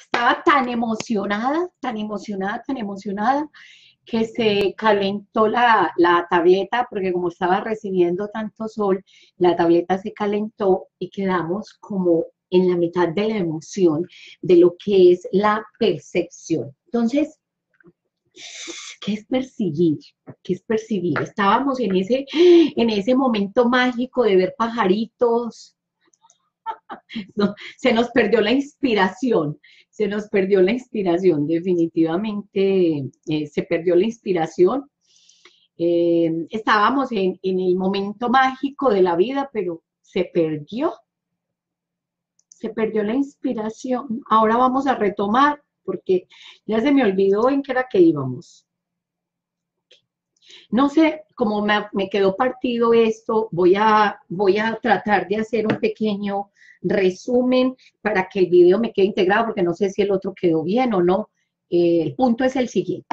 Estaba tan emocionada, que se calentó la tableta, porque como estaba recibiendo tanto sol, la tableta se calentó y quedamos como en la mitad de la emoción de lo que es la percepción. Entonces, ¿qué es percibir? ¿Qué es percibir? Estábamos en ese momento mágico de ver pajaritos. No, se nos perdió la inspiración, definitivamente se perdió la inspiración. Estábamos en el momento mágico de la vida, pero se perdió la inspiración. Ahora vamos a retomar, porque ya se me olvidó en qué era que íbamos. No sé, como me quedó partido esto, voy a tratar de hacer un pequeño resumen para que el video me quede integrado, porque no sé si el otro quedó bien o no. El punto es el siguiente.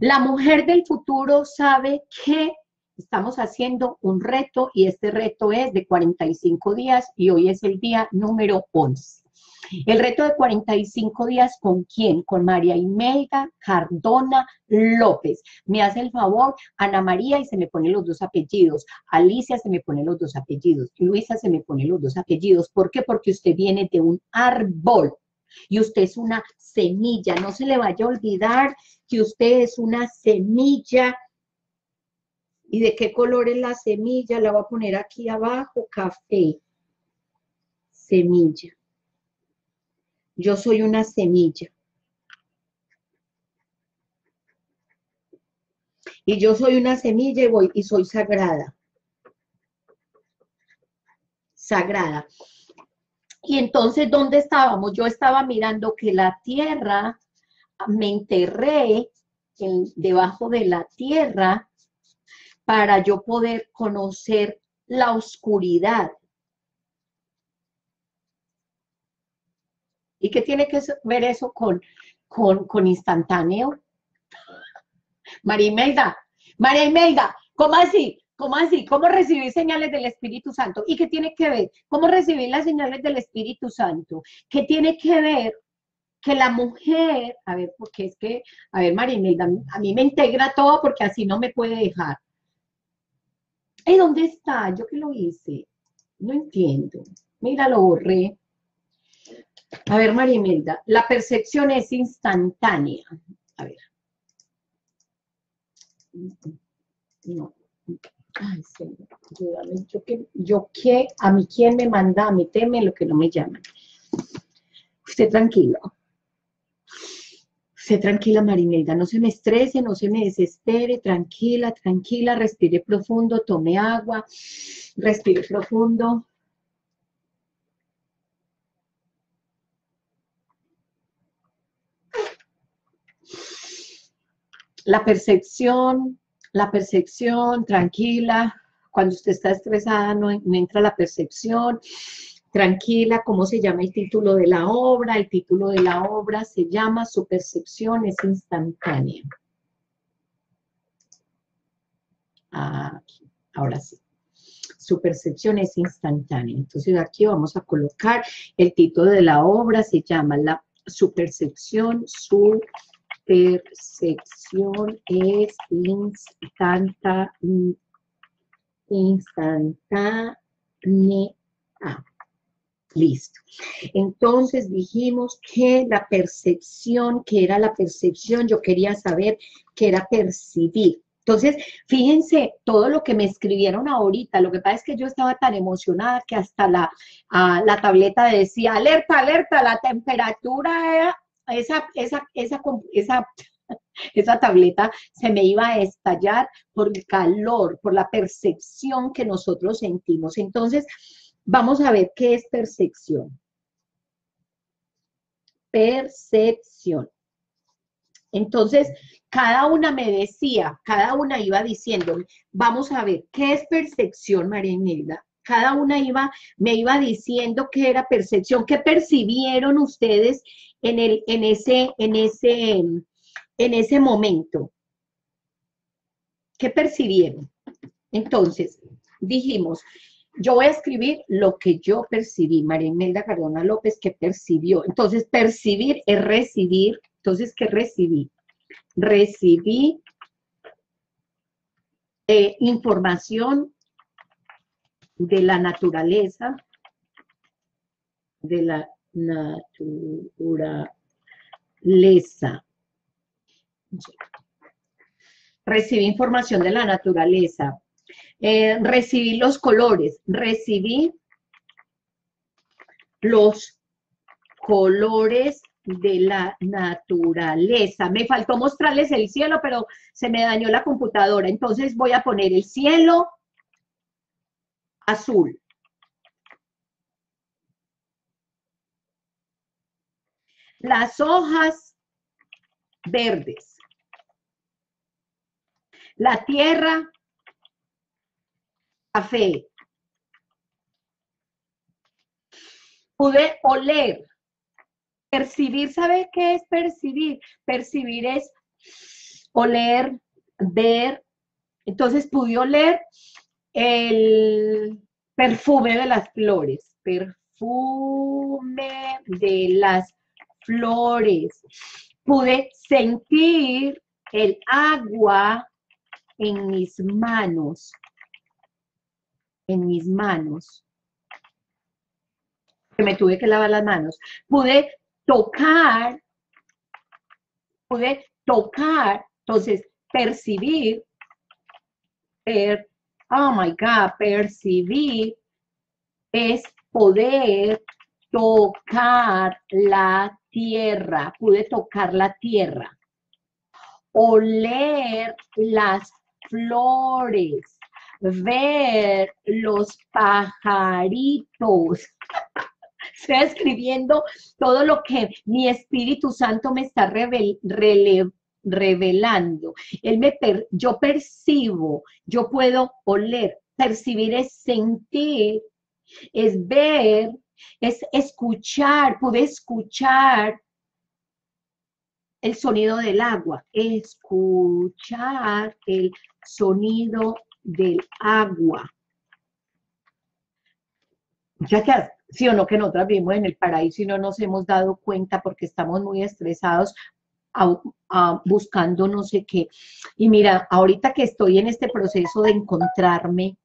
La mujer del futuro sabe que estamos haciendo un reto, y este reto es de 45 días, y hoy es el día número 11. El reto de 45 días, ¿con quién? Con María Imelda Cardona López. Me hace el favor, Ana María, y se me ponen los dos apellidos. Alicia, se me ponen los dos apellidos. Luisa, se me ponen los dos apellidos. ¿Por qué? Porque usted viene de un árbol y usted es una semilla. No se le vaya a olvidar que usted es una semilla. ¿Y de qué color es la semilla? La voy a poner aquí abajo, café. Semilla. Yo soy una semilla. Y yo soy una semilla y soy sagrada. Sagrada. Y entonces, ¿dónde estábamos? Yo estaba mirando que la tierra, me enterré debajo de la tierra para yo poder conocer la oscuridad. ¿Y qué tiene que ver eso con instantáneo? María Imelda, ¿cómo así? ¿Cómo recibir señales del Espíritu Santo? ¿Y qué tiene que ver? ¿Cómo recibir las señales del Espíritu Santo? ¿Qué tiene que ver que la mujer, María Imelda, a mí me integra todo, porque así no me puede dejar? ¿Y dónde está? ¿Yo qué lo hice? No entiendo. Mira, lo borré. A ver, María Imelda, la percepción es instantánea. A ver. No. Ay, Señor, ayúdame. ¿Yo qué? ¿A mí quién me manda? A mí teme lo que no me llaman. Usted tranquilo. Sé tranquila, María Imelda, no se me estrese, no se me desespere, tranquila, respire profundo, tome agua, respire profundo. La percepción, tranquila, cuando usted está estresada no entra la percepción, tranquila. ¿Cómo se llama el título de la obra? El título de la obra se llama Su percepción es instantánea. Aquí, ahora sí. Su percepción es instantánea. Entonces aquí vamos a colocar el título de la obra, se llama Su percepción es instantánea. Listo. Entonces dijimos que la percepción, ¿qué era la percepción? Yo quería saber qué era percibir. Entonces, fíjense todo lo que me escribieron ahorita. Lo que pasa es que yo estaba tan emocionada que hasta la tableta decía, alerta, la temperatura era... Esa tableta se me iba a estallar por el calor, por la percepción que nosotros sentimos. Entonces, vamos a ver qué es percepción. Percepción. Entonces, cada una iba diciendo, vamos a ver, ¿qué es percepción, María Imelda? Cada una me iba diciendo qué era percepción, qué percibieron ustedes en ese momento. ¿Qué percibieron? Entonces, dijimos, Yo voy a escribir lo que yo percibí, María Imelda Cardona López, que percibió. Entonces, percibir es recibir. Entonces, ¿qué recibí? Recibí información de la naturaleza, Recibí información de la naturaleza. Recibí los colores, recibí los colores de la naturaleza. Me faltó mostrarles el cielo, pero se me dañó la computadora. Entonces voy a poner el cielo azul. Las hojas verdes. La tierra café. Pude oler, percibir. ¿Sabe qué es percibir? Percibir es oler, ver. Entonces pude oler el perfume de las flores. Perfume de las flores. Pude sentir el agua en mis manos. En mis manos, que me tuve que lavar las manos, pude tocar, entonces percibir, percibir es poder tocar la tierra, pude tocar la tierra, oler las flores, ver los pajaritos. Estoy escribiendo todo lo que mi Espíritu Santo me está revelando. Yo percibo, yo puedo oler. Percibir es sentir, es ver, es escuchar. Pude escuchar el sonido del agua. Escuchar el sonido del agua. Ya que, sí o no, que nosotros vivimos en el paraíso y no nos hemos dado cuenta porque estamos muy estresados buscando no sé qué. Y mira, ahorita que estoy en este proceso de encontrarme,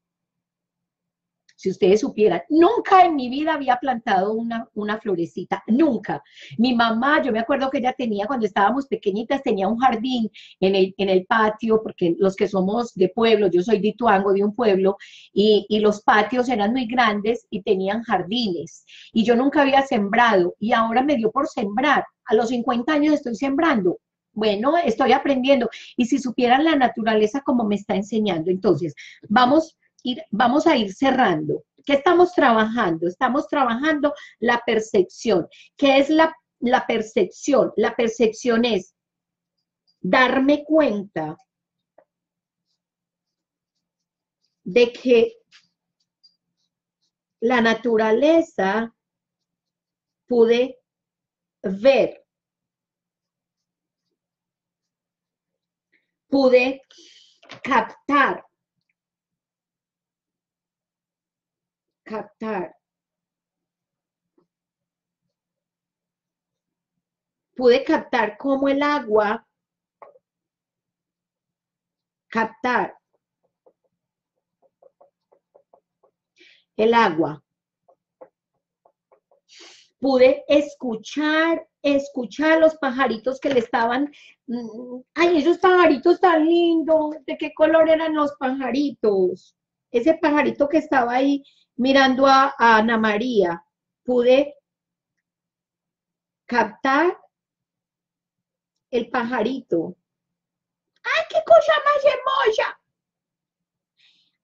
si ustedes supieran, nunca en mi vida había plantado una florecita, nunca. Mi mamá, yo me acuerdo que ella tenía, cuando estábamos pequeñitas, tenía un jardín en el patio, porque los que somos de pueblo, yo soy de Ituango, de un pueblo, y los patios eran muy grandes y tenían jardines. Y yo nunca había sembrado, y ahora me dio por sembrar. A los 50 años estoy sembrando. Bueno, estoy aprendiendo. Y si supieran la naturaleza como me está enseñando. Entonces, vamos a ir cerrando. ¿Qué estamos trabajando? Estamos trabajando la percepción. ¿Qué es la percepción? La percepción es darme cuenta de que la naturaleza pude ver, pude captar, Pude captar cómo el agua, captar el agua. Pude escuchar los pajaritos que le estaban, ay, esos pajaritos tan lindos, ¿de qué color eran los pajaritos? Ese pajarito que estaba ahí mirando a Ana María, pude captar el pajarito. ¡Ay, qué cosa más hermosa!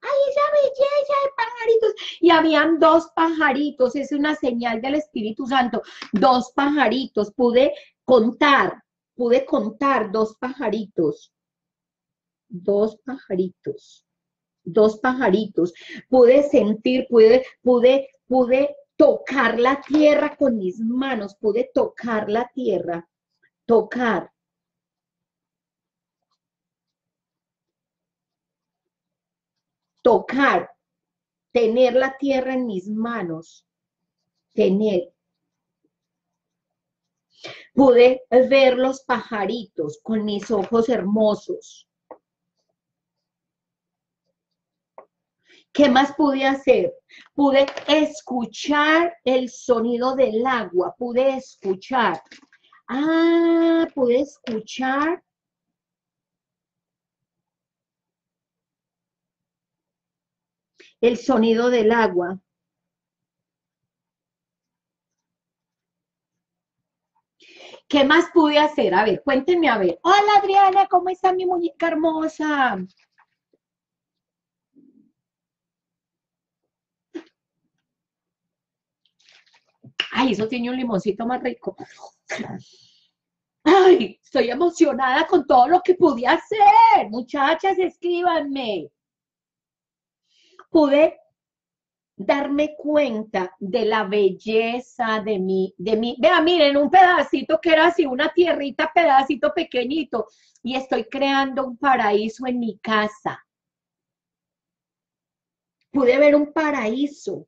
¡Ay, esa belleza de pajaritos! Y habían dos pajaritos, es una señal del Espíritu Santo. Dos pajaritos, pude contar dos pajaritos. Dos pajaritos. Dos pajaritos, pude sentir, pude tocar la tierra con mis manos, pude tocar la tierra, tocar. Tocar, tener la tierra en mis manos, tener. Pude ver los pajaritos con mis ojos hermosos. ¿Qué más pude hacer? Pude escuchar el sonido del agua, pude escuchar. Ah, pude escuchar. El sonido del agua. ¿Qué más pude hacer? A ver, cuéntenme, a ver. Hola, Adriana, ¿cómo está mi muñeca hermosa? Ay, eso tiene un limoncito más rico. Ay, estoy emocionada con todo lo que pude hacer. Muchachas, escríbanme. Pude darme cuenta de la belleza de mí. Vean, miren, un pedacito que era así, una tierrita, pedacito pequeñito, y estoy creando un paraíso en mi casa. Pude ver un paraíso.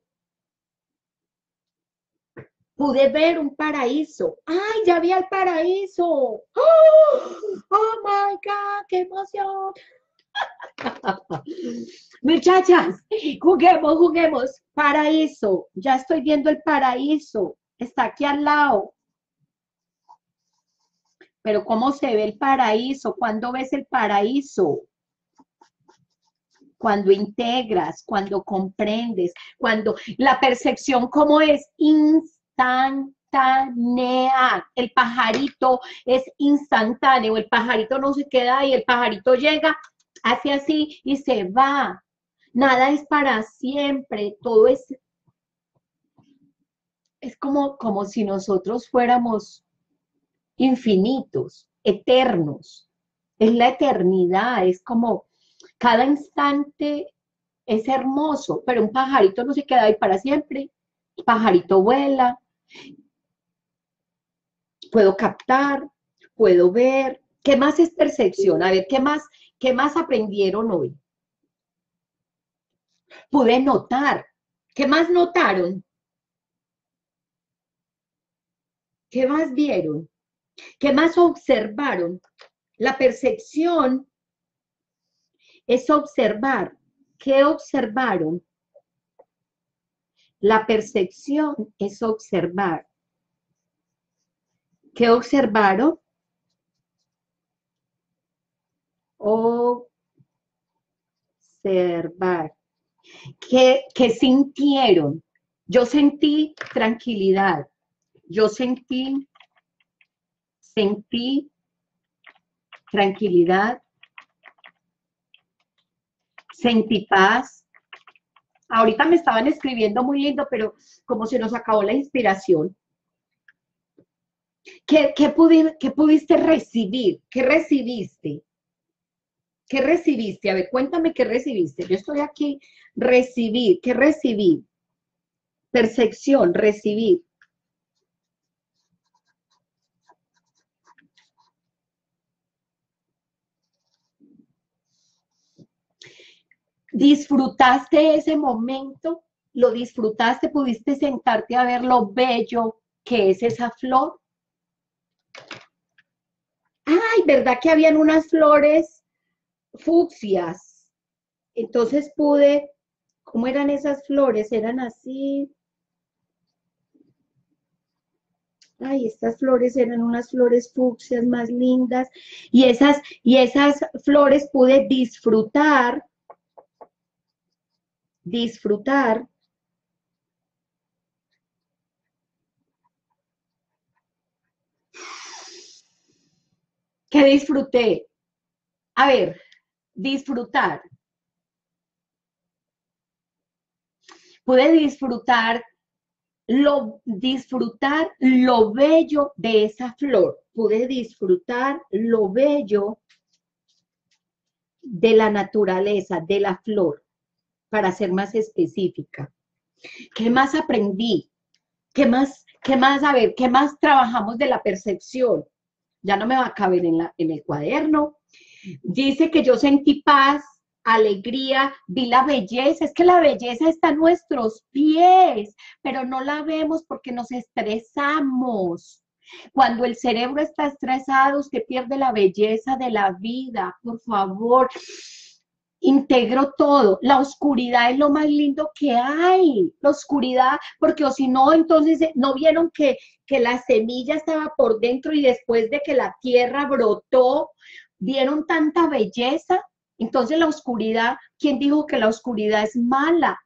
Pude ver un paraíso. ¡Ay, ya vi el paraíso! ¡Oh, oh my God! ¡Qué emoción! Muchachas, juguemos, juguemos. Paraíso, ya estoy viendo el paraíso. Está aquí al lado. Pero ¿cómo se ve el paraíso? ¿Cuándo ves el paraíso? Cuando integras, cuando comprendes, cuando la percepción como es instantánea. El pajarito es instantáneo. El pajarito no se queda ahí, el pajarito llega. Hace así y se va. Nada es para siempre. Todo es como si nosotros fuéramos infinitos, eternos. Es la eternidad. Es como cada instante es hermoso, pero un pajarito no se queda ahí para siempre. El pajarito vuela. Puedo captar, puedo ver. ¿Qué más es percepción? A ver, ¿Qué más aprendieron hoy? Pude notar. ¿Qué más notaron? ¿Qué más vieron? ¿Qué más observaron? La percepción es observar. ¿Qué observaron? La percepción es observar. ¿Qué observaron? Observar. ¿Qué sintieron? Yo sentí tranquilidad. Yo sentí tranquilidad. Sentí paz. Ahorita me estaban escribiendo muy lindo, pero como se nos acabó la inspiración. ¿Qué pudiste recibir? ¿Qué recibiste? ¿Qué recibiste? A ver, cuéntame qué recibiste. Yo estoy aquí. Recibir. ¿Qué recibí? Percepción. Recibir. ¿Disfrutaste ese momento? ¿Lo disfrutaste? ¿Pudiste sentarte a ver lo bello que es esa flor? Ay, ¿verdad que habían unas flores fucsias? Entonces pude, ¿cómo eran esas flores? Eran así. Ay, estas flores eran unas flores fucsias más lindas. Y esas flores pude disfrutar. ¿Qué disfruté? A ver. Disfrutar. Pude disfrutar lo bello de esa flor. Pude disfrutar lo bello de la naturaleza, de la flor, para ser más específica. ¿Qué más aprendí? ¿Qué más? A ver, ¿qué más trabajamos de la percepción? Ya no me va a caber en el cuaderno. Dice que yo sentí paz, alegría, vi la belleza, es que la belleza está a nuestros pies, pero no la vemos porque nos estresamos. Cuando el cerebro está estresado, usted pierde la belleza de la vida. Por favor, integro todo. La oscuridad es lo más lindo que hay. La oscuridad, porque o si no, entonces, ¿no vieron que la semilla estaba por dentro y después de que la tierra brotó, vieron tanta belleza? Entonces la oscuridad, ¿quién dijo que la oscuridad es mala?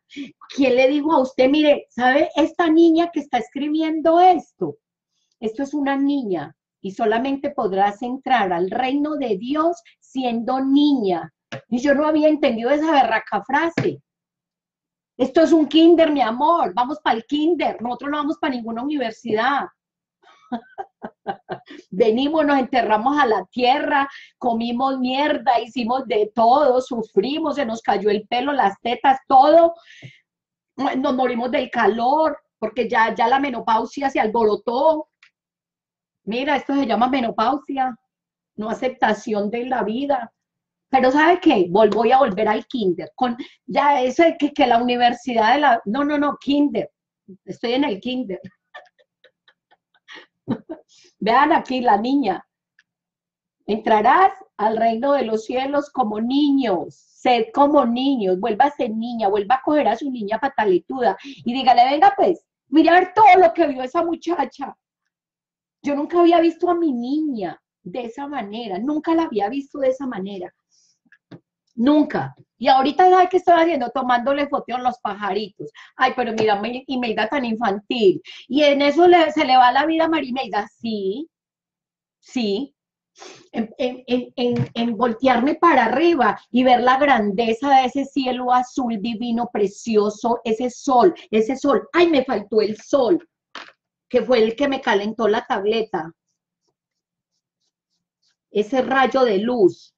¿Quién le dijo a usted, mire, ¿sabe? Esta niña que está escribiendo esto es una niña y solamente podrás entrar al reino de Dios siendo niña. Y yo no había entendido esa berraca frase. Esto es un kinder, mi amor, vamos para el kinder, nosotros no vamos para ninguna universidad. Venimos, nos enterramos a la tierra, comimos mierda, hicimos de todo, sufrimos, se nos cayó el pelo, las tetas, todo, nos morimos del calor, porque ya la menopausia se alborotó. Mira, esto se llama menopausia, no aceptación de la vida. Pero ¿sabe qué? Voy a volver al kinder, ya eso de que la universidad de la... No, kinder, estoy en el kinder. Vean aquí la niña, entrarás al reino de los cielos como niños, sed como niños, vuélvase niña, vuelva a coger a su niña pataletuda y dígale, venga pues, mire a ver todo lo que vio esa muchacha. Yo nunca había visto a mi niña de esa manera, nunca la había visto de esa manera, nunca. Y ahorita, ¿sabe qué estoy haciendo? Tomándole foteo a los pajaritos. Ay, pero mira, Imelda tan infantil. Y en eso se le va la vida a María Imelda. Sí. En voltearme para arriba y ver la grandeza de ese cielo azul divino, precioso, ese sol. Ay, me faltó el sol, que fue el que me calentó la tableta. Ese rayo de luz.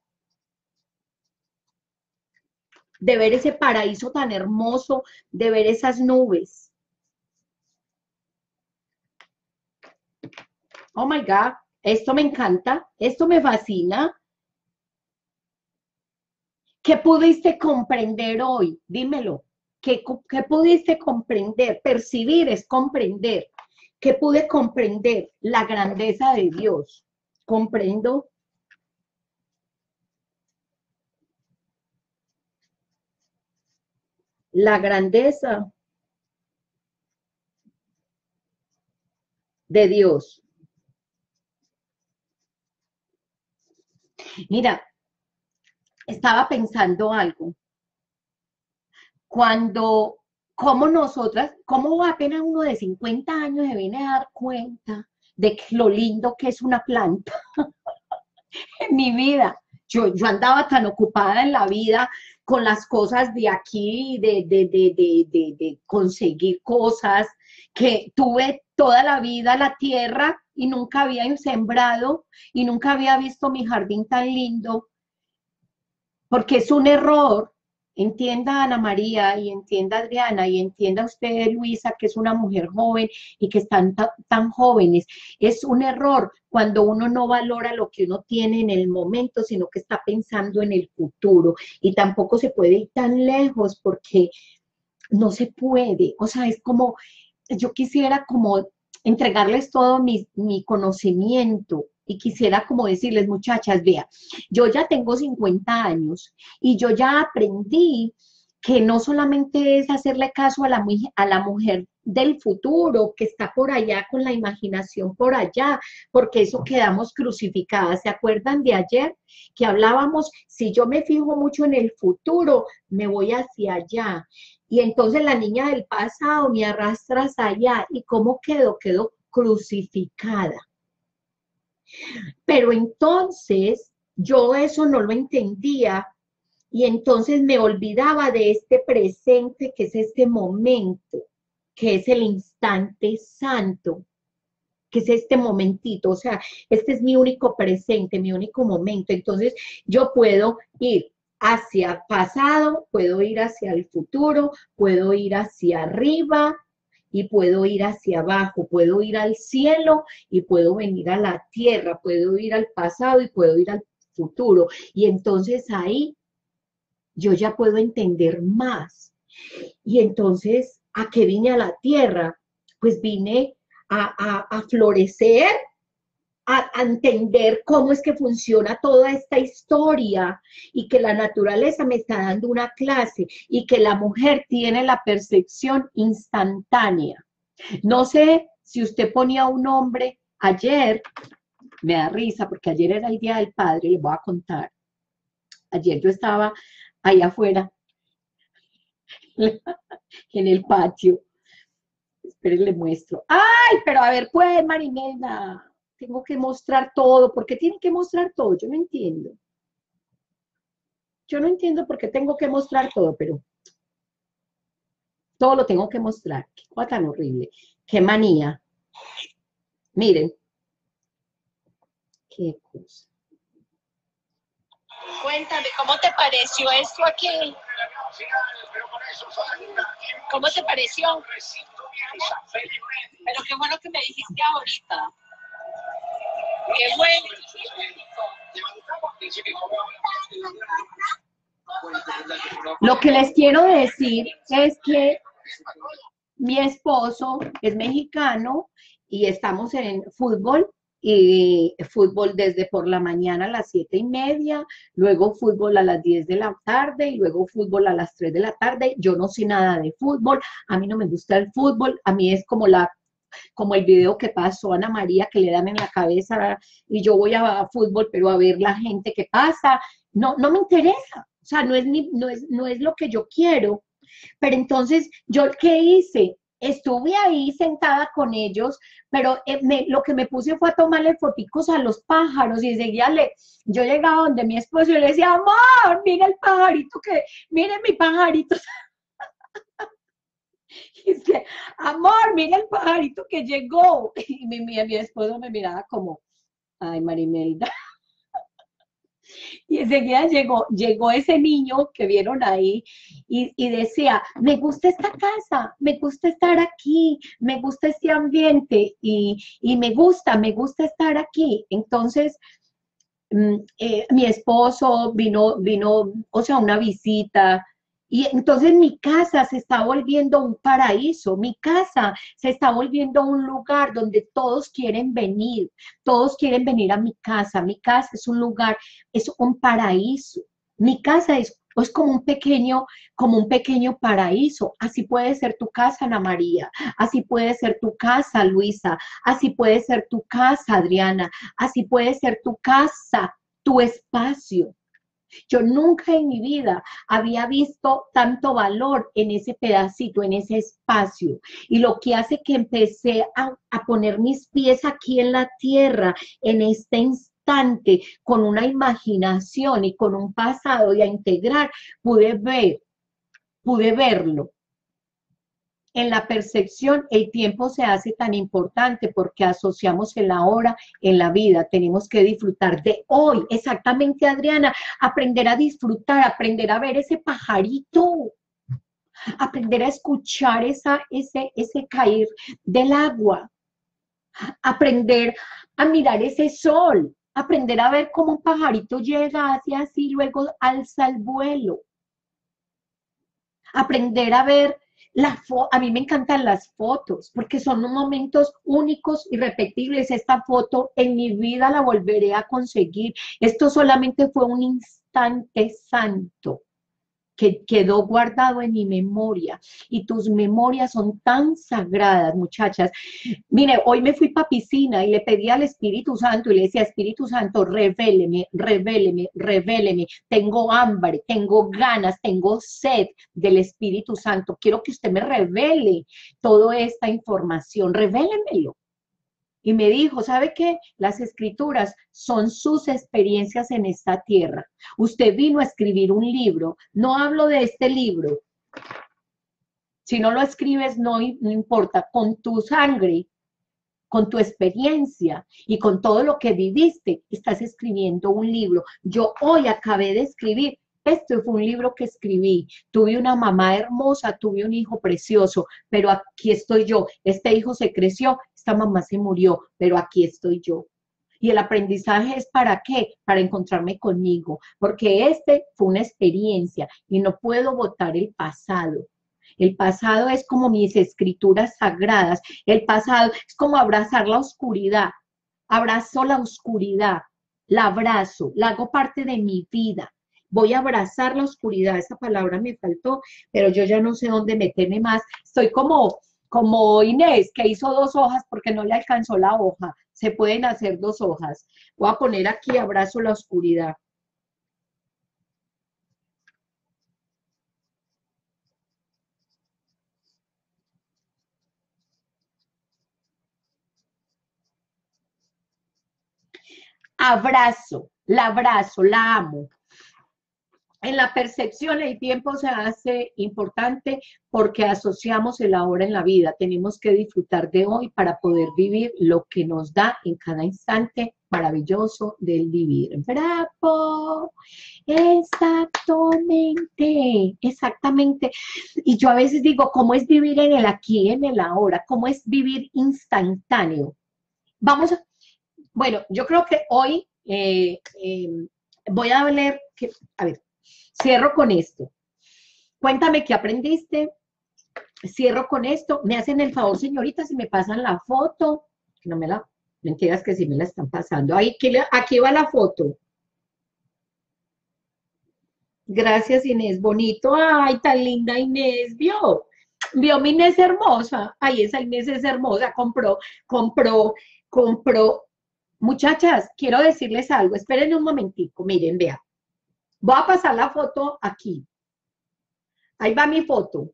De ver ese paraíso tan hermoso, de ver esas nubes. Oh my God, esto me encanta, esto me fascina. ¿Qué pudiste comprender hoy? Dímelo. ¿Qué pudiste comprender? Percibir es comprender. ¿Qué pude comprender? La grandeza de Dios. Comprendo. La grandeza de Dios. Mira, estaba pensando algo. Cómo apenas uno de 50 años se viene a dar cuenta de lo lindo que es una planta. En mi vida, yo andaba tan ocupada en la vida, con las cosas de aquí, de conseguir cosas, que tuve toda la vida la tierra y nunca había sembrado y nunca había visto mi jardín tan lindo, porque es un error. Entienda Ana María y entienda Adriana y entienda usted, Luisa, que es una mujer joven y que están tan jóvenes. Es un error cuando uno no valora lo que uno tiene en el momento, sino que está pensando en el futuro. Y tampoco se puede ir tan lejos porque no se puede. O sea, es como, yo quisiera como entregarles todo mi conocimiento. Y quisiera como decirles, muchachas, vea, yo ya tengo 50 años y yo ya aprendí que no solamente es hacerle caso a la mujer del futuro que está por allá con la imaginación por allá, porque eso quedamos crucificadas. ¿Se acuerdan de ayer que hablábamos? Si yo me fijo mucho en el futuro, me voy hacia allá. Y entonces la niña del pasado me arrastras allá. ¿Y cómo quedó? Quedó crucificada. Pero entonces yo eso no lo entendía y entonces me olvidaba de este presente que es este momento, que es el instante santo, que es este momentito, o sea, este es mi único presente, mi único momento. Entonces yo puedo ir hacia el pasado, puedo ir hacia el futuro, puedo ir hacia arriba, y puedo ir hacia abajo, puedo ir al cielo y puedo venir a la tierra, puedo ir al pasado y puedo ir al futuro. Y entonces ahí yo ya puedo entender más. Y entonces, ¿a qué vine a la tierra? Pues vine a florecer, a entender cómo es que funciona toda esta historia y que la naturaleza me está dando una clase y que la mujer tiene la percepción instantánea. No sé si usted ponía un hombre ayer, me da risa porque ayer era el Día del Padre, les voy a contar. Ayer yo estaba ahí afuera, en el patio. Esperen, le muestro. ¡Ay, pero a ver, pues, María Imelda! Tengo que mostrar todo. ¿Por qué tienen que mostrar todo? Yo no entiendo. Yo no entiendo por qué tengo que mostrar todo, pero todo lo tengo que mostrar. Qué cosa tan horrible. Qué manía. Miren. Qué cosa. Cuéntame, ¿cómo te pareció esto aquí? ¿Cómo te pareció? Pero qué bueno que me dijiste ahorita. Qué bueno. Lo que les quiero decir es que mi esposo es mexicano y estamos en fútbol. Y fútbol desde por la mañana a las 7:30, luego fútbol a las 10 de la tarde y luego fútbol a las 3 de la tarde. Yo no sé nada de fútbol, a mí no me gusta el fútbol, a mí es como el video que pasó Ana María que le dan en la cabeza y yo voy a fútbol pero a ver la gente que pasa. No, no me interesa, o sea, no es lo que yo quiero. Pero entonces, ¿yo qué hice? Estuve ahí sentada con ellos, pero lo que me puse fue a tomarle foticos a los pájaros y seguía yo llegaba donde mi esposo y le decía, amor, mira el pajarito que, mire mi pajarito. Y dice, amor, mira el pajarito que llegó. Y mi esposo me miraba como, ay, María Imelda. Y enseguida llegó ese niño que vieron ahí y decía, me gusta esta casa, me gusta estar aquí, me gusta este ambiente y me gusta estar aquí. Entonces, mi esposo vino, o sea, una visita. Y entonces mi casa se está volviendo un paraíso, mi casa se está volviendo un lugar donde todos quieren venir a mi casa es un lugar, es un paraíso, mi casa es como un pequeño paraíso, así puede ser tu casa, Ana María, así puede ser tu casa, Luisa, así puede ser tu casa, Adriana, así puede ser tu casa, tu espacio. Yo nunca en mi vida había visto tanto valor en ese pedacito, en ese espacio. Y lo que hace que empecé a poner mis pies aquí en la tierra, en este instante, con una imaginación y con un pasado y a integrar, pude verlo. En la percepción, el tiempo se hace tan importante porque asociamos el ahora en la vida. Tenemos que disfrutar de hoy. Exactamente, Adriana. Aprender a disfrutar, aprender a ver ese pajarito. Aprender a escuchar ese caer del agua. Aprender a mirar ese sol. Aprender a ver cómo un pajarito llega hacia así, luego alza el vuelo. Aprender a ver... A mí me encantan las fotos porque son momentos únicos, irrepetibles. Esta foto en mi vida la volveré a conseguir. Esto solamente fue un instante santo que quedó guardado en mi memoria. Y tus memorias son tan sagradas, muchachas. Mire, hoy me fui para piscina y le pedí al Espíritu Santo y le decía, Espíritu Santo, revéleme. Tengo hambre, tengo ganas, tengo sed del Espíritu Santo. Quiero que usted me revele toda esta información, revélemelo. Y me dijo, ¿sabe qué? Las escrituras son sus experiencias en esta tierra. Usted vino a escribir un libro. No hablo de este libro. Si no lo escribes, no importa. Con tu sangre, con tu experiencia y con todo lo que viviste, estás escribiendo un libro. Yo hoy acabé de escribir. Esto fue un libro que escribí, tuve una mamá hermosa, tuve un hijo precioso, pero aquí estoy yo, este hijo se creció, esta mamá se murió, pero aquí estoy yo. ¿Y el aprendizaje es para qué? Para encontrarme conmigo, porque fue una experiencia y no puedo botar el pasado. El pasado es como mis escrituras sagradas, el pasado es como abrazar la oscuridad. Abrazo la oscuridad, la abrazo, la hago parte de mi vida. Voy a abrazar la oscuridad, esa palabra me faltó, pero yo ya no sé dónde meterme más. Estoy como Inés, que hizo 2 hojas porque no le alcanzó la hoja. Se pueden hacer 2 hojas. Voy a poner aquí, abrazo la oscuridad. Abrazo, la amo. En la percepción el tiempo se hace importante porque asociamos el ahora en la vida. Tenemos que disfrutar de hoy para poder vivir lo que nos da en cada instante maravilloso del vivir. ¡Bravo! Exactamente. Y yo a veces digo, ¿cómo es vivir en el aquí, en el ahora? ¿Cómo es vivir instantáneo? Bueno, yo creo que hoy voy a hablar, cierro con esto. Cuéntame qué aprendiste. Cierro con esto. Me hacen el favor, señorita, si me pasan la foto. No me la... Mentiras que sí me la están pasando. Ahí, aquí va la foto. Gracias, Inés. Bonito. Ay, tan linda Inés. Vio mi Inés hermosa. Ay, esa Inés es hermosa. Compró. Muchachas, quiero decirles algo. Esperen un momentico. Miren, vean. Voy a pasar la foto aquí. Ahí va mi foto.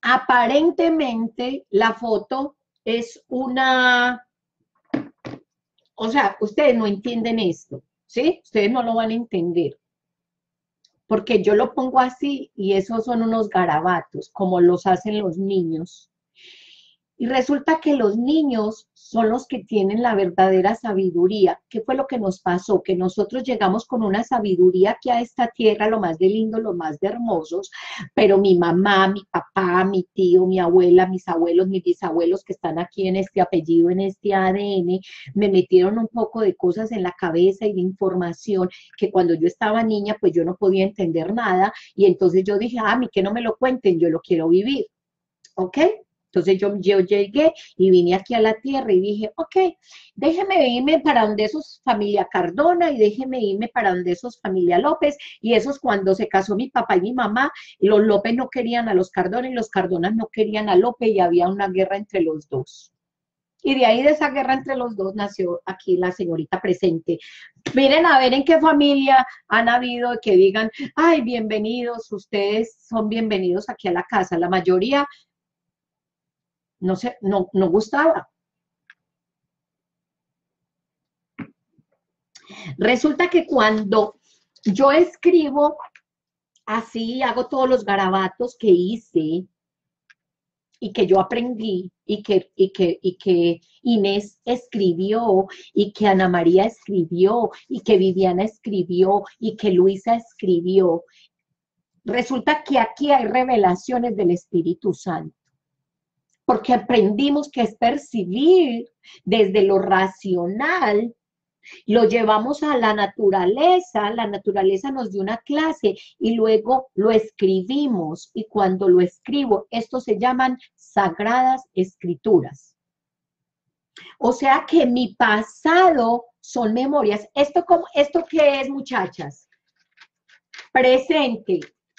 Aparentemente la foto es una... O sea, ustedes no entienden esto, ¿sí? Ustedes no lo van a entender. Porque yo lo pongo así y esos son unos garabatos, como los hacen los niños. Y resulta que los niños son los que tienen la verdadera sabiduría. ¿Qué fue lo que nos pasó? Que nosotros llegamos con una sabiduría aquí a esta tierra, lo más de lindo, lo más de hermosos, pero mi mamá, mi papá, mi tío, mi abuela, mis abuelos, mis bisabuelos que están aquí en este apellido, en este ADN, me metieron un poco de cosas en la cabeza y de información que cuando yo estaba niña, pues yo no podía entender nada. Y entonces yo dije, a mí que no me lo cuenten, yo lo quiero vivir. ¿Ok? Entonces yo llegué y vine aquí a la tierra y dije, ok, déjeme irme para donde esos familia Cardona y déjeme irme para donde esos familia López. Y esos cuando se casó mi papá y mi mamá, los López no querían a los Cardona y los Cardonas no querían a López y había una guerra entre los dos. Y de ahí de esa guerra entre los dos nació aquí la señorita presente. Miren a ver en qué familia han habido que digan, ay, bienvenidos, ustedes son bienvenidos aquí a la casa. La mayoría... No gustaba. Resulta que cuando yo escribo así, hago todos los garabatos que hice y que yo aprendí y que Inés escribió y que Ana María escribió y que Viviana escribió y que Luisa escribió. Resulta que aquí hay revelaciones del Espíritu Santo. Porque aprendimos que es percibir desde lo racional, lo llevamos a la naturaleza nos dio una clase y luego lo escribimos. Y cuando lo escribo, esto se llaman sagradas escrituras. O sea que mi pasado son memorias. ¿Esto qué es, muchachas? Presente,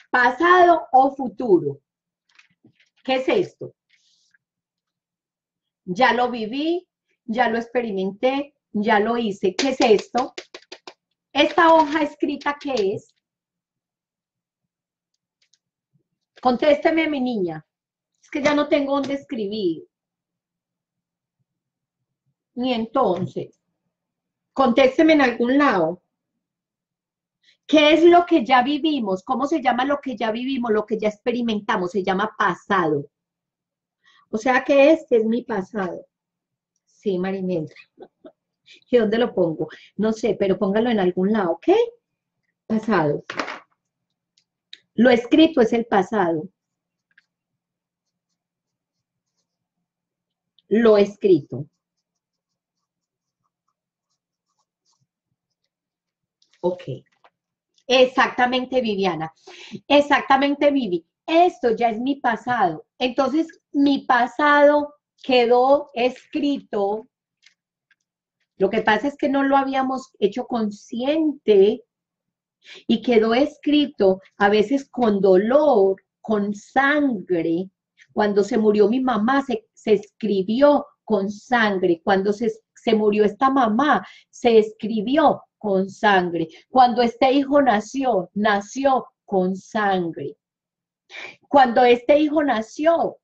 pasado o futuro. ¿Qué es esto? Ya lo viví, ya lo experimenté, ya lo hice. ¿Qué es esto? ¿Esta hoja escrita qué es? Contésteme, mi niña. Es que ya no tengo dónde escribir. Ni entonces. Contésteme en algún lado. ¿Qué es lo que ya vivimos? ¿Cómo se llama lo que ya vivimos, lo que ya experimentamos? Se llama pasado. O sea que este es mi pasado. Sí, María Imelda. ¿Y dónde lo pongo? No sé, pero póngalo en algún lado, ¿ok? Pasado. Lo escrito es el pasado. Lo escrito. Ok. Exactamente, Viviana. Exactamente, Vivi. Esto ya es mi pasado. Entonces, mi pasado quedó escrito. Lo que pasa es que no lo habíamos hecho consciente y quedó escrito a veces con dolor, con sangre. Cuando se murió mi mamá, se escribió con sangre. Cuando se murió esta mamá, se escribió con sangre. Cuando este hijo nació, nació con sangre. Cuando este hijo nació,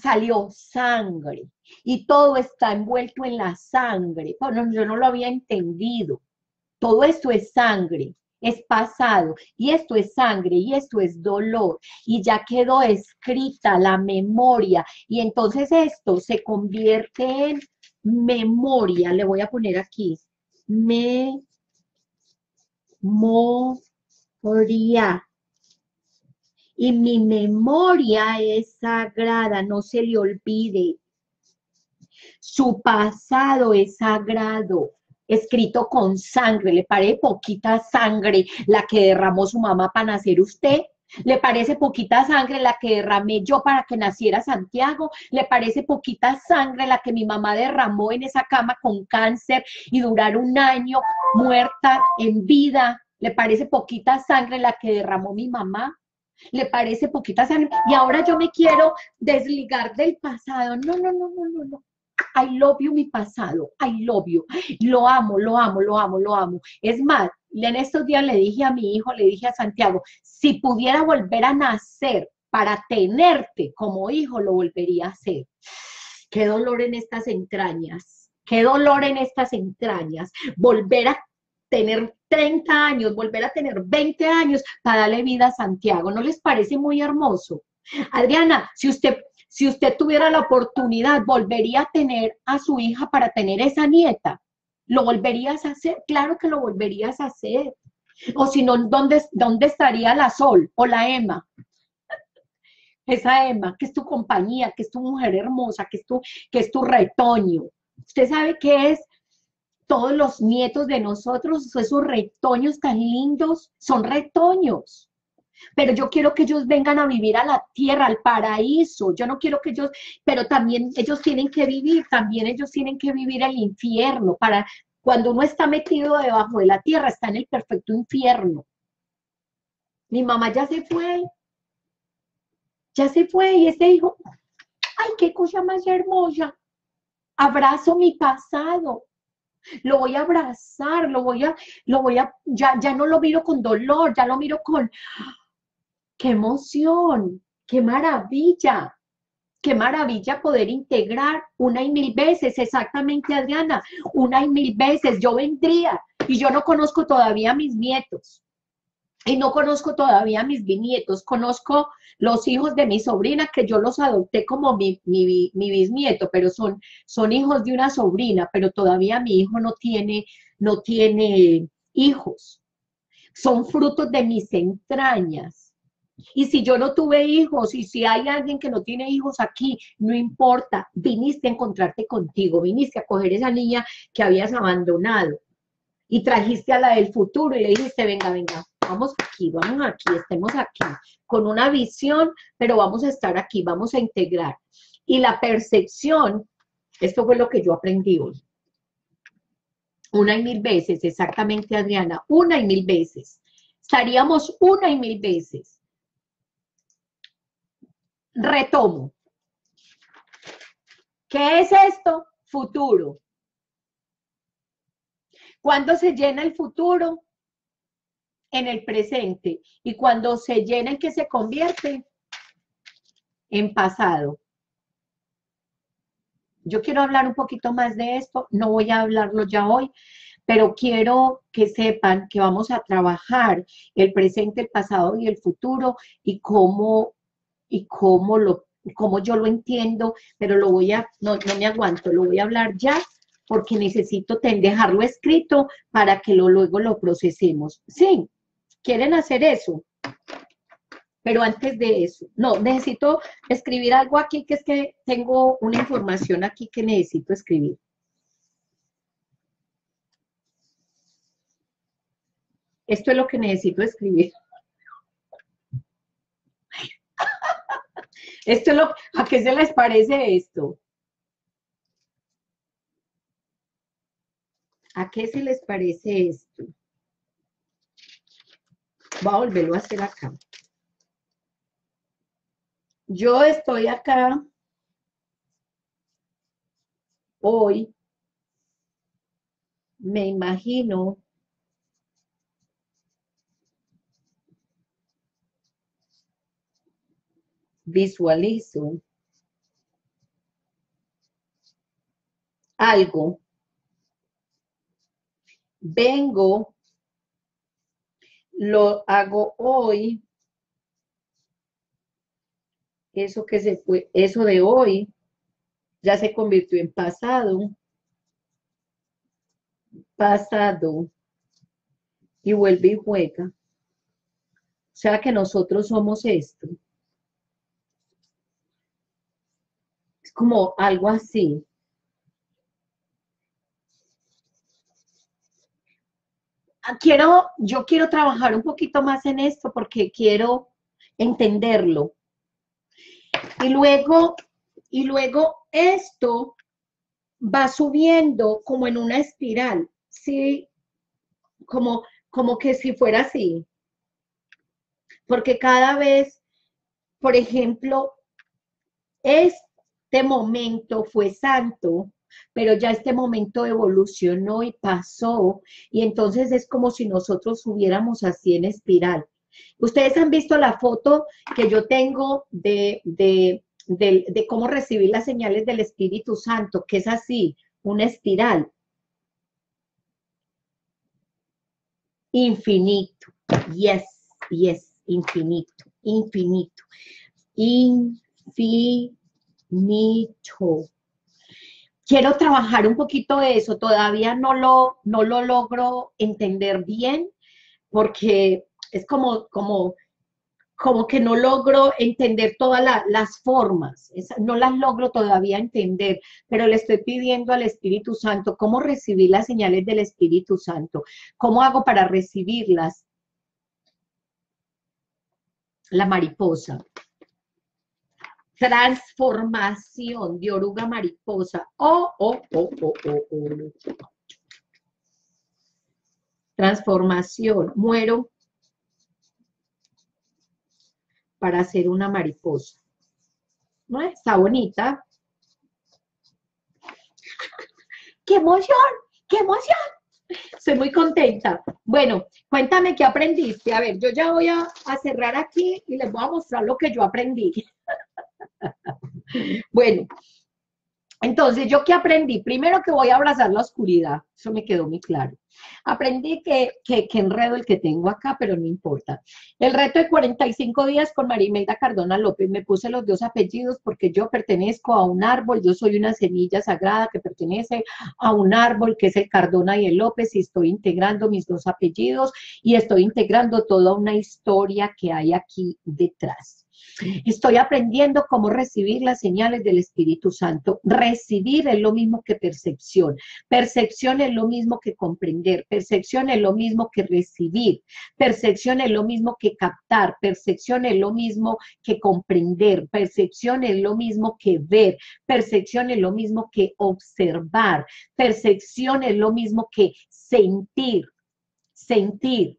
salió sangre. Y todo está envuelto en la sangre. Bueno, yo no lo había entendido. Todo esto es sangre, es pasado. Y esto es sangre, y esto es dolor. Y ya quedó escrita la memoria. Y entonces esto se convierte en memoria. Le voy a poner aquí. Memoria. Y mi memoria es sagrada, no se le olvide. Su pasado es sagrado, escrito con sangre. ¿Le parece poquita sangre la que derramó su mamá para nacer usted? ¿Le parece poquita sangre la que derramé yo para que naciera Santiago? ¿Le parece poquita sangre la que mi mamá derramó en esa cama con cáncer y durar un año muerta en vida? ¿Le parece poquita sangre la que derramó mi mamá? ¿Le parece poquita sangre? Y ahora yo me quiero desligar del pasado. No, no, no, no, no, no. I love you, mi pasado. I love you. Lo amo, lo amo, lo amo, lo amo. Es más, en estos días le dije a mi hijo, le dije a Santiago, si pudiera volver a nacer para tenerte como hijo, lo volvería a hacer. Qué dolor en estas entrañas. Qué dolor en estas entrañas. Volver a tener 30 años, volver a tener 20 años para darle vida a Santiago. ¿No les parece muy hermoso? Adriana, si usted tuviera la oportunidad, ¿volvería a tener a su hija para tener esa nieta? ¿Lo volverías a hacer? Claro que lo volverías a hacer. O si no, ¿dónde estaría la Sol o la Emma? Esa Emma, que es tu compañía, que es tu mujer hermosa, que es tu retoño. Usted sabe que es todos los nietos de nosotros, esos retoños tan lindos, son retoños. Pero yo quiero que ellos vengan a vivir a la tierra, al paraíso. Yo no quiero que ellos, pero también ellos tienen que vivir, el infierno. Para cuando uno está metido debajo de la tierra, está en el perfecto infierno. Mi mamá ya se fue, y ese hijo, ay, qué cosa más hermosa. Abrazo mi pasado. Lo voy a abrazar, ya no lo miro con dolor, ya lo miro con, qué emoción, qué maravilla poder integrar una y mil veces, exactamente Adriana, una y mil veces, yo vendría, y yo no conozco todavía a mis nietos, y no conozco todavía a mis bisnietos, conozco los hijos de mi sobrina, que yo los adopté como mi bisnieto, pero son hijos de una sobrina, pero todavía mi hijo no tiene hijos. Son frutos de mis entrañas. Y si yo no tuve hijos, y si hay alguien que no tiene hijos aquí, no importa, viniste a encontrarte contigo, viniste a coger esa niña que habías abandonado, y trajiste a la del futuro, y le dijiste, venga, venga, vamos aquí, estemos aquí, con una visión, pero vamos a estar aquí, vamos a integrar. Y la percepción, esto fue lo que yo aprendí hoy. Una y mil veces, exactamente Adriana, una y mil veces. Estaríamos una y mil veces. Retomo. ¿Qué es esto? Futuro. ¿Cuándo se llena el futuro? En el presente. Y cuando se llena, ¿en qué se convierte? En pasado. Yo quiero hablar un poquito más de esto, no voy a hablarlo ya hoy, pero quiero que sepan que vamos a trabajar el presente, el pasado y el futuro, y cómo yo lo entiendo, pero lo voy a, no me aguanto, lo voy a hablar ya, porque necesito dejarlo escrito para que luego lo procesemos. Sí. ¿Quieren hacer eso? Pero antes de eso, no, necesito escribir algo aquí, que es que tengo una información aquí que necesito escribir. Esto es lo que necesito escribir. Esto es lo, ¿a qué se les parece esto? ¿A qué se les parece esto? Voy a volverlo a hacer acá. Yo estoy acá hoy, me imagino visualizo algo, vengo, lo hago hoy, eso que se fue, eso de hoy ya se convirtió en pasado, pasado, y vuelve y juega. O sea que nosotros somos esto. Es como algo así. Yo quiero trabajar un poquito más en esto porque quiero entenderlo. Y luego esto va subiendo como en una espiral, ¿sí? Como que si fuera así. Porque cada vez, por ejemplo, este momento fue santo, pero ya este momento evolucionó y pasó, y entonces es como si nosotros subiéramos así en espiral. Ustedes han visto la foto que yo tengo de cómo recibir las señales del Espíritu Santo, que es así, una espiral. Infinito. Yes, yes, infinito, infinito, infinito. Quiero trabajar un poquito eso, todavía no lo logro entender bien, porque es como que no logro entender todas las formas, no las logro todavía entender, pero le estoy pidiendo al Espíritu Santo cómo recibir las señales del Espíritu Santo, cómo hago para recibirlas. La mariposa. Transformación de oruga mariposa. Transformación. Muero para hacer una mariposa. ¿No? Está bonita. ¡Qué emoción! ¡Qué emoción! Estoy muy contenta. Bueno, cuéntame qué aprendiste. A ver, yo ya voy a cerrar aquí y les voy a mostrar lo que yo aprendí. Bueno, entonces, ¿yo qué aprendí? Primero que voy a abrazar la oscuridad, eso me quedó muy claro. Aprendí que enredo el que tengo acá, pero no importa. El reto de 45 días con María Imelda Cardona López. Me puse los dos apellidos porque yo pertenezco a un árbol, yo soy una semilla sagrada que pertenece a un árbol que es el Cardona y el López, y estoy integrando mis dos apellidos y estoy integrando toda una historia que hay aquí detrás. Estoy aprendiendo cómo recibir las señales del Espíritu Santo. Recibir es lo mismo que percepción. Percepción es lo mismo que comprender. Percepción es lo mismo que recibir. Percepción es lo mismo que captar. Percepción es lo mismo que comprender. Percepción es lo mismo que ver. Percepción es lo mismo que observar. Percepción es lo mismo que sentir. Sentir.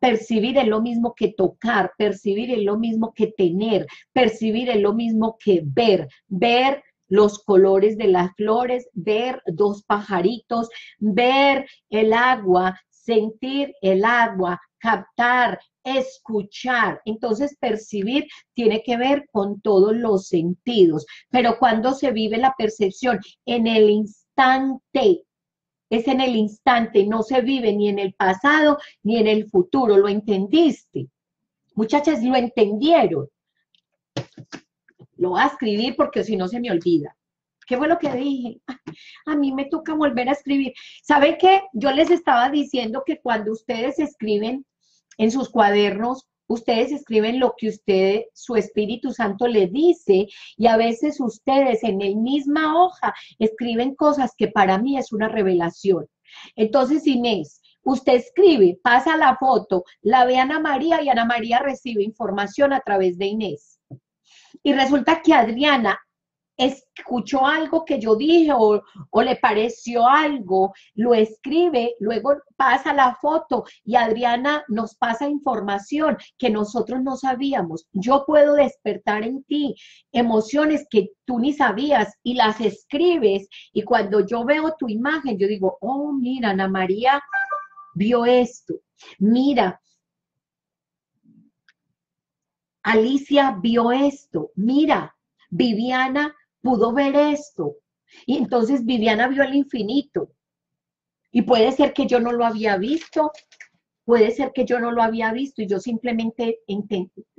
Percibir es lo mismo que tocar, percibir es lo mismo que tener, percibir es lo mismo que ver, ver los colores de las flores, ver dos pajaritos, ver el agua, sentir el agua, captar, escuchar. Entonces, percibir tiene que ver con todos los sentidos, pero cuando se vive la percepción, en el instante. Es en el instante, no se vive ni en el pasado ni en el futuro. ¿Lo entendiste? Muchachas, ¿lo entendieron? Lo voy a escribir porque si no se me olvida. ¿Qué fue lo que dije? A mí me toca volver a escribir. ¿Saben qué? Yo les estaba diciendo que cuando ustedes escriben en sus cuadernos, ustedes escriben lo que usted, su Espíritu Santo le dice, y a veces ustedes en la misma hoja escriben cosas que para mí es una revelación. Entonces, Inés, Usted escribe, pasa la foto, la ve Ana María y Ana María recibe información a través de Inés. Y resulta que Adriana escuchó algo que yo dije o le pareció algo, lo escribe, luego pasa la foto y Adriana nos pasa información que nosotros no sabíamos. Yo puedo despertar en ti emociones que tú ni sabías y las escribes, y cuando yo veo tu imagen yo digo, oh, mira, Ana María vio esto, mira, Alicia vio esto, mira, Viviana pudo ver esto, y entonces Viviana vio el infinito, y puede ser que yo no lo había visto, y yo simplemente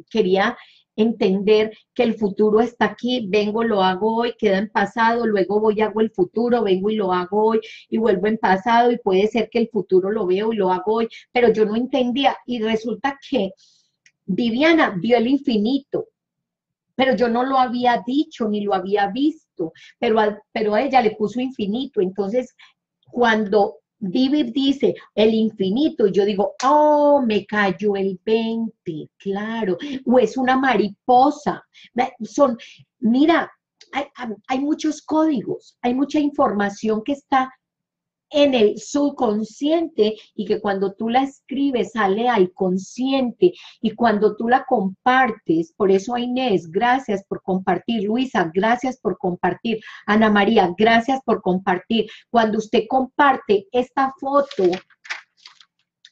quería entender que el futuro está aquí, vengo, lo hago hoy, queda en pasado, luego voy y hago el futuro, vengo y lo hago hoy, y vuelvo en pasado, y puede ser que el futuro lo veo y lo hago hoy, pero yo no entendía, y resulta que Viviana vio el infinito, pero yo no lo había dicho ni lo había visto, pero a ella le puso infinito. Entonces, cuando Divi dice el infinito, yo digo, oh, me cayó el 20, claro, o es una mariposa. Son, mira, hay muchos códigos, hay mucha información que está en el subconsciente y que cuando tú la escribes sale al consciente, y cuando tú la compartes, por eso Inés, gracias por compartir, Luisa, gracias por compartir, Ana María, gracias por compartir, cuando usted comparte esta foto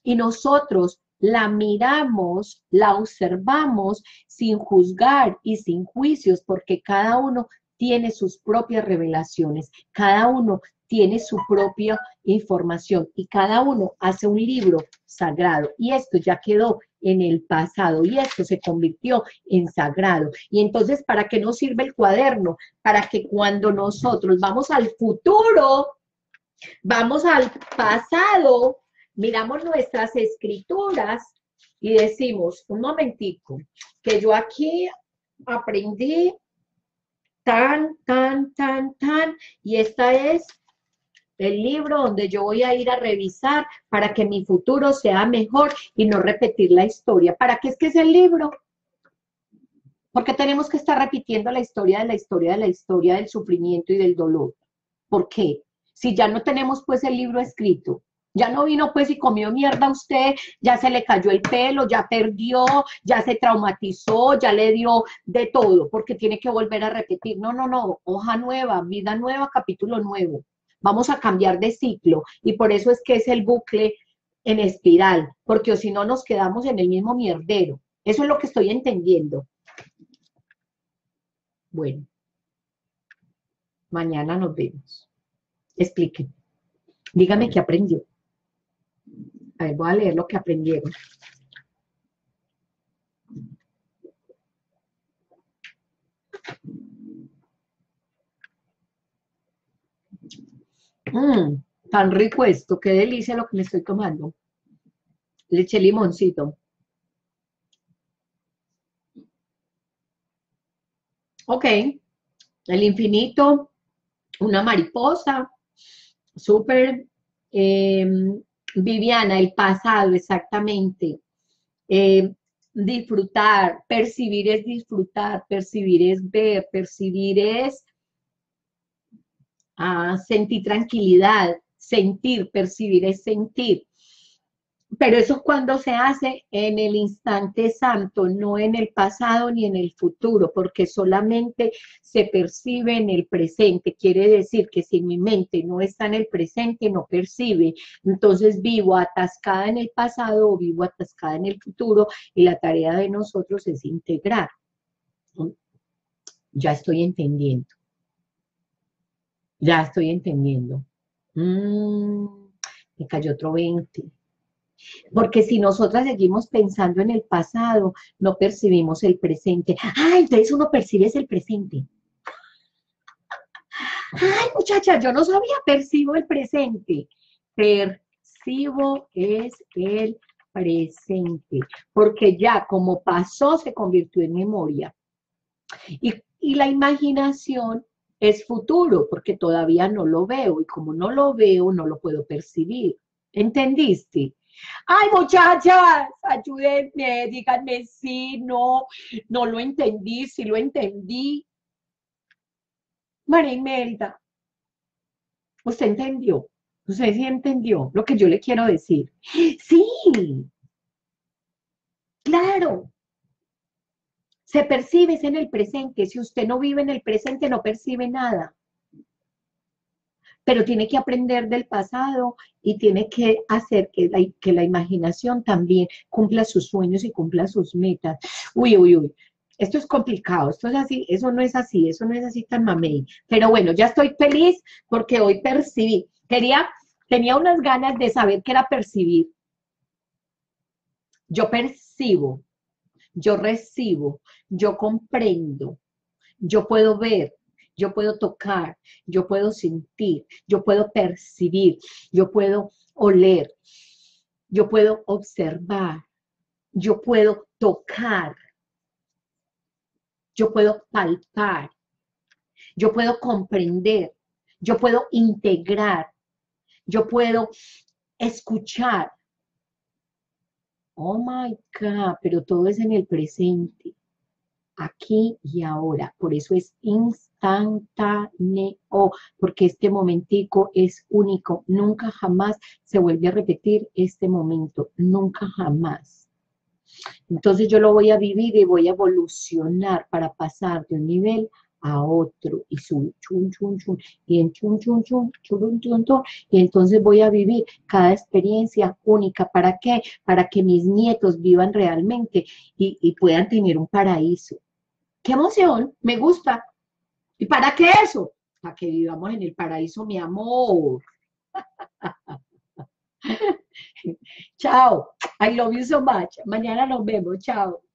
y nosotros la miramos, la observamos sin juzgar y sin juicios, porque cada uno tiene sus propias revelaciones, cada uno tiene su propia información y cada uno hace un libro sagrado, y esto ya quedó en el pasado y esto se convirtió en sagrado. Y entonces, ¿para qué nos sirve el cuaderno? Para que cuando nosotros vamos al futuro, vamos al pasado, miramos nuestras escrituras y decimos, un momentico, que yo aquí aprendí tan, y esta es el libro donde yo voy a ir a revisar para que mi futuro sea mejor y no repetir la historia. ¿Para qué es que es el libro? Porque tenemos que estar repitiendo la historia del sufrimiento y del dolor. ¿Por qué? Si ya no tenemos pues el libro escrito, ya no vino pues y comió mierda usted, ya se le cayó el pelo, ya perdió, ya se traumatizó, ya le dio de todo, porque tiene que volver a repetir. No, no, no, hoja nueva, vida nueva, capítulo nuevo. Vamos a cambiar de ciclo, y por eso es que es el bucle en espiral, porque si no nos quedamos en el mismo mierdero. Eso es lo que estoy entendiendo. Bueno, mañana nos vemos. Explíquenme. Dígame qué aprendió. A ver, voy a leer lo que aprendieron. Tan rico esto, qué delicia lo que me estoy tomando. Le eché limoncito. Ok, el infinito, una mariposa, súper. Viviana, el pasado, exactamente. Disfrutar, percibir es disfrutar, percibir es ver, percibir es... sentir tranquilidad, sentir, percibir es sentir. Pero eso es cuando se hace en el instante santo, no en el pasado ni en el futuro, porque solamente se percibe en el presente. Quiere decir que si mi mente no está en el presente, no percibe. Entonces vivo atascada en el pasado o vivo atascada en el futuro, y la tarea de nosotros es integrar. Ya estoy entendiendo. Ya estoy entendiendo. Me cayó otro 20. Porque si nosotras seguimos pensando en el pasado, no percibimos el presente. ¡Ay, entonces uno percibe el presente! ¡Ay, muchacha, yo no sabía! Percibo el presente. Percibo es el presente. Porque ya, como pasó, se convirtió en memoria. Y la imaginación es futuro, porque todavía no lo veo, y como no lo veo, no lo puedo percibir. ¿Entendiste? Ay, muchachas, ayúdenme, díganme sí, no, no lo entendí, sí lo entendí. María Imelda, ¿usted entendió? ¿Usted sí entendió lo que yo le quiero decir? Sí, claro. Se percibe es en el presente. Si usted no vive en el presente, no percibe nada. Pero tiene que aprender del pasado y tiene que hacer que la imaginación también cumpla sus sueños y cumpla sus metas. Uy, uy, uy, esto es complicado, esto es así, eso no es así, tan mamey. Pero bueno, ya estoy feliz porque hoy percibí. Tenía unas ganas de saber qué era percibir. Yo percibo, yo recibo, yo comprendo, yo puedo ver. Yo puedo tocar, yo puedo sentir, yo puedo percibir, yo puedo oler, yo puedo observar, yo puedo tocar, yo puedo palpar, yo puedo comprender, yo puedo integrar, yo puedo escuchar. Oh my God, pero todo es en el presente. Aquí y ahora, por eso es instantáneo, porque este momentico es único, nunca jamás se vuelve a repetir este momento, nunca jamás. Entonces yo lo voy a vivir y voy a evolucionar para pasar de un nivel a otro, y su chun chun chun, y en chun chun chun, chun chun chun, y entonces voy a vivir cada experiencia única. ¿Para qué? Para que mis nietos vivan realmente y puedan tener un paraíso. ¡Qué emoción! Me gusta. ¿Y para qué eso? Para que vivamos en el paraíso, mi amor. Chao. I love you so much. Mañana nos vemos. Chao.